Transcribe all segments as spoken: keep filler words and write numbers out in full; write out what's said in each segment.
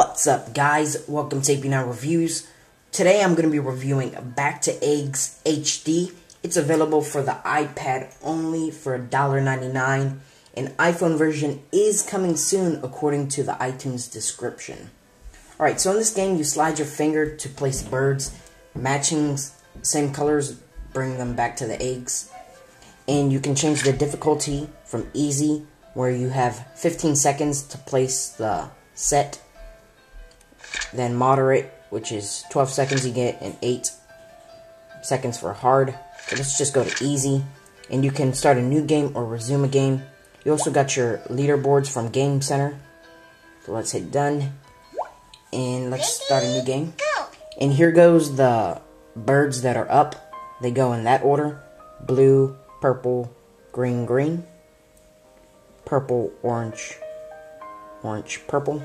What's up, guys? Welcome to A P nine Reviews. Today I'm going to be reviewing Back to Eggs H D. It's available for the iPad only for one dollar ninety-nine. An iPhone version is coming soon according to the iTunes description. Alright, so in this game you slide your finger to place birds, matching same colors, bring them back to the eggs. And you can change the difficulty from easy, where you have fifteen seconds to place the set, then moderate, which is twelve seconds you get, and eight seconds for hard. So let's just go to easy, and you can start a new game or resume a game. You also got your leaderboards from GameCenter. So let's hit done, and let's start a new game. And here goes the birds that are up. They go in that order: blue, purple, green, green, purple, orange, orange, purple.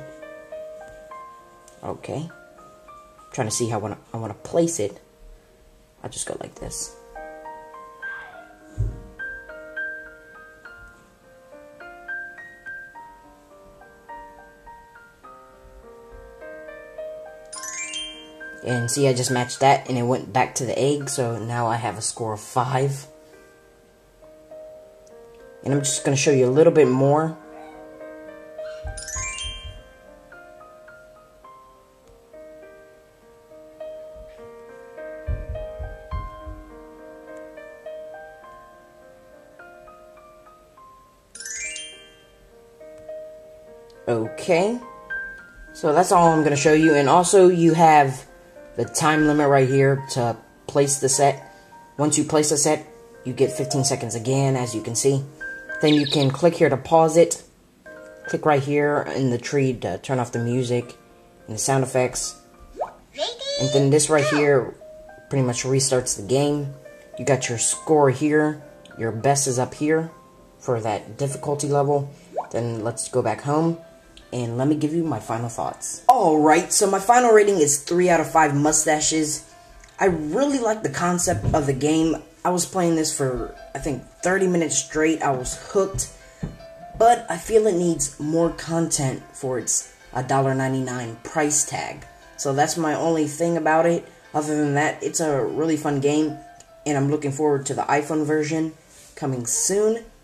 Okay, I'm trying to see how I want to I want to place it. I'll just go like this. And see, I just matched that and it went back to the egg, so now I have a score of five. And I'm just going to show you a little bit more. Okay, so that's all I'm going to show you. And also you have the time limit right here to place the set. Once you place the set, you get fifteen seconds again, as you can see. Then you can click here to pause it. Click right here in the tree to turn off the music and the sound effects. And then this right here pretty much restarts the game. You got your score here. Your best is up here for that difficulty level. Then let's go back home. And let me give you my final thoughts. Alright, so my final rating is three out of five mustaches. I really like the concept of the game. I was playing this for, I think, thirty minutes straight. I was hooked. But I feel it needs more content for its one dollar ninety-nine price tag. So that's my only thing about it. Other than that, it's a really fun game. And I'm looking forward to the iPhone version coming soon.